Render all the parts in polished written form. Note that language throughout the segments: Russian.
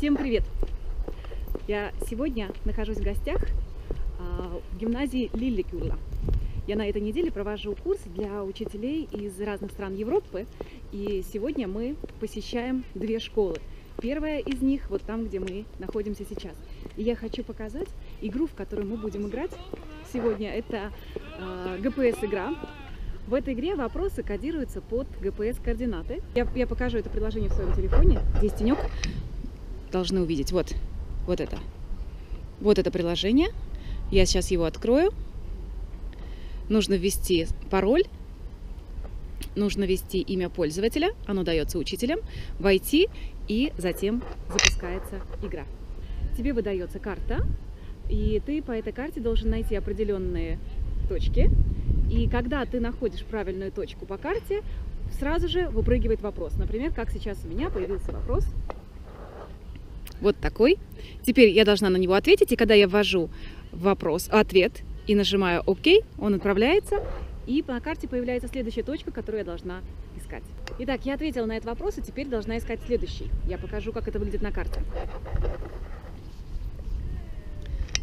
Всем привет! Я сегодня нахожусь в гостях в гимназии Лилlikürla. Я на этой неделе провожу курс для учителей из разных стран Европы. И сегодня мы посещаем две школы. Первая из них вот там, где мы находимся сейчас. И я хочу показать игру, в которую мы будем играть сегодня. Это GPS-игра. В этой игре вопросы кодируются под GPS-координаты. Я покажу это приложение в своем телефоне. Здесь тенек. Должны увидеть. Вот это. Вот это приложение. Я сейчас его открою. Нужно ввести пароль. Нужно ввести имя пользователя. Оно дается учителям. Войти. И затем запускается игра. Тебе выдается карта. И ты по этой карте должен найти определенные точки. И когда ты находишь правильную точку по карте, сразу же выпрыгивает вопрос. Например, как сейчас у меня появился вопрос. Вот такой. Теперь я должна на него ответить. И когда я ввожу ответ и нажимаю ОК, он отправляется. И по карте появляется следующая точка, которую я должна искать. Итак, я ответила на этот вопрос, и теперь должна искать следующий. Я покажу, как это выглядит на карте.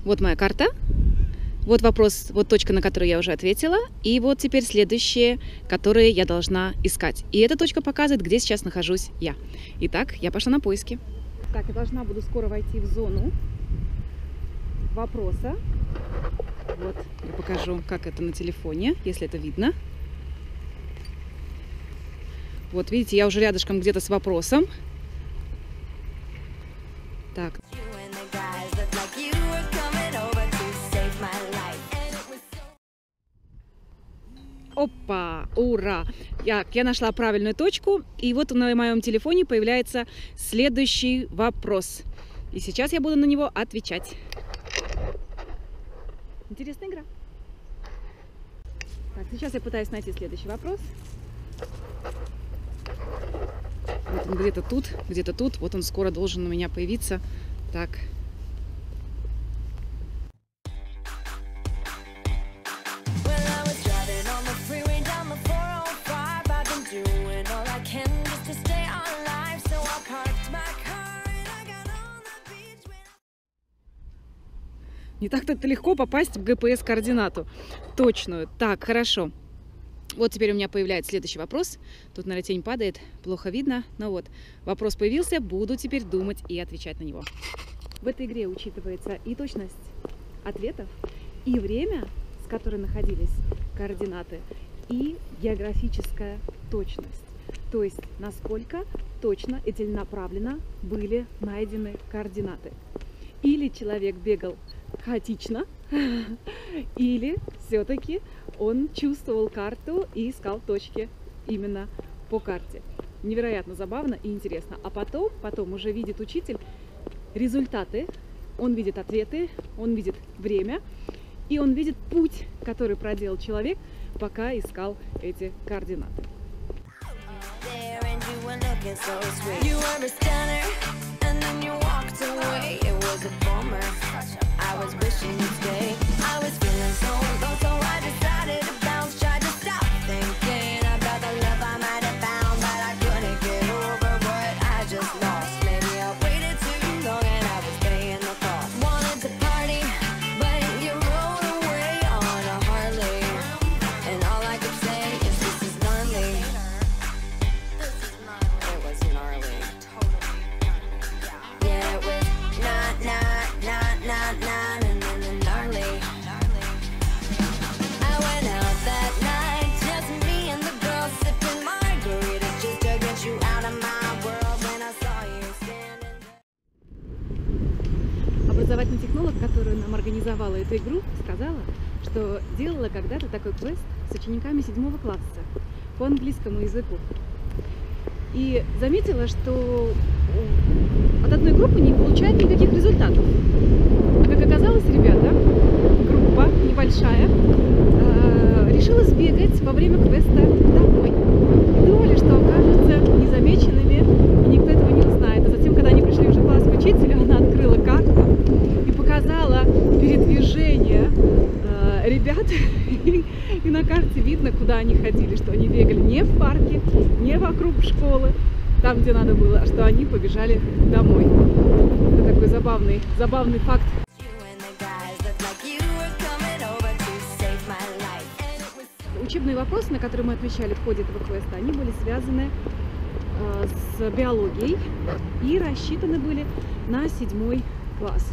Вот моя карта. Вот вопрос, вот точка, на которую я уже ответила. И вот теперь следующие, которые я должна искать. И эта точка показывает, где сейчас нахожусь я. Итак, я пошла на поиски. Так, я должна буду скоро войти в зону вопроса. Вот, я покажу, как это на телефоне, если это видно. Вот, видите, я уже рядышком где-то с вопросом. Так. Опа! Ура! Я нашла правильную точку, и вот на моем телефоне появляется следующий вопрос. И сейчас я буду на него отвечать. Интересная игра. Так, сейчас я пытаюсь найти следующий вопрос. Вот он где-то тут, вот он скоро должен у меня появиться. Так. Не так-то легко попасть в GPS-координату. Точную. Так, хорошо. Вот теперь у меня появляется следующий вопрос. Тут, наверное, тень падает. Плохо видно. Но вот, вопрос появился. Буду теперь думать и отвечать на него. В этой игре учитывается и точность ответов, и время, с которым находились координаты, и географическая точность. То есть, насколько точно и целенаправленно были найдены координаты. Или человек бегал хаотично, или все-таки он чувствовал карту и искал точки именно по карте. Невероятно забавно и интересно. А потом уже видит учитель результаты, он видит ответы, он видит время, и он видит путь, который проделал человек, пока искал эти координаты. Образовательный технолог, который нам организовала эту игру, сказала, что делала когда-то такой квест с учениками 7 класса по английскому языку. И заметила, что от одной группы не получают никаких результатов. А как оказалось, ребята, группа небольшая, решила сбегать во время квеста домой. И думали, что окажутся незамеченными, и никто этого не узнает. А затем, когда они пришли уже в класс к учителю, она открыла карту и показала передвижение ребят. И на карте видно, куда они ходили, что они бегали не в парке, не вокруг школы. там, где надо было, а что они побежали домой. Это такой забавный факт. Учебные вопросы, на которые мы отвечали в ходе этого квеста, они были связаны с биологией и рассчитаны были на 7 класс.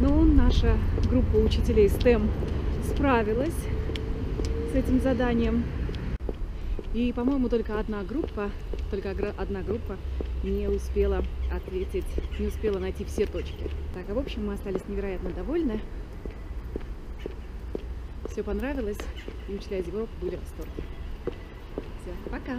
Но наша группа учителей STEM справилась с этим заданием. И, по-моему, только одна группа не успела ответить, не успела найти все точки. Так, а в общем, мы остались невероятно довольны. Все понравилось, и учителя из Европы были в восторге. Все, пока!